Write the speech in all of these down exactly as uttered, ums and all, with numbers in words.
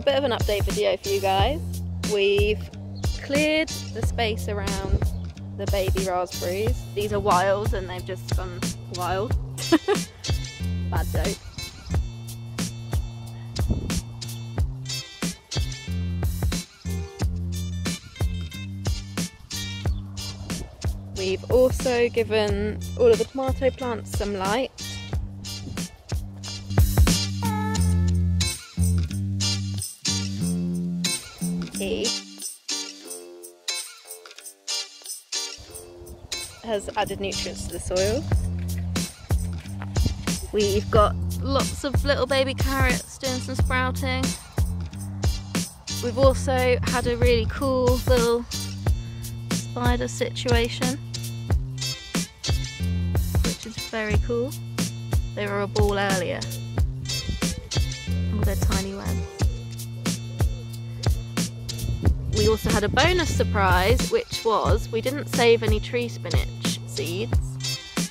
a bit of an update video for you guys. We've cleared the space around the baby raspberries. These are wild and they've just gone wild. Bad joke. We've also given all of the tomato plants some light. He has added nutrients to the soil. We've got lots of little baby carrots doing some sprouting. We've also had a really cool little spider situation, which is very cool. They were a ball earlier. All their tiny webs. We also had a bonus surprise, which was we didn't save any tree spinach seeds.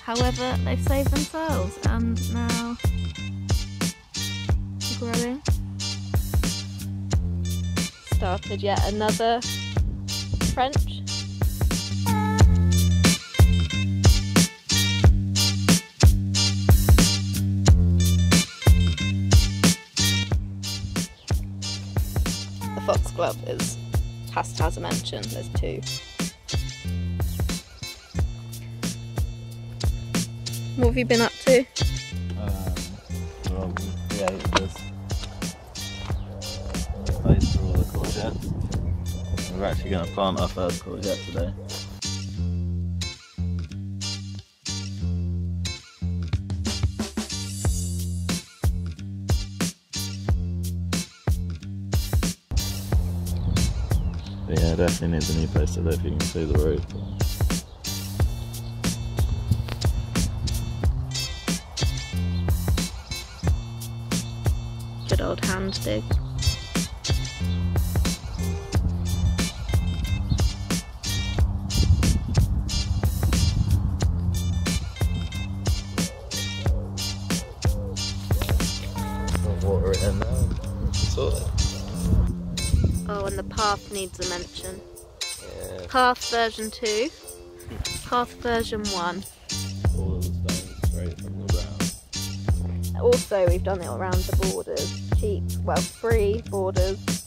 However, they've saved themselves and now growing. Started yet another French. Foxglove is past as I mentioned, there's two. What have you been up to? Um, well, we created this uh, place for all the courgettes. We're actually going to plant our first courgette today. But yeah, definitely needs a new place to live. You can see the roof. Good old hand dig. I'll water it in now. Sort it. Oh, and the path needs a mention. Yeah. Path version two, path version one. All of the stones straight from the ground. Also, we've done it around the borders. Cheap, well, free borders.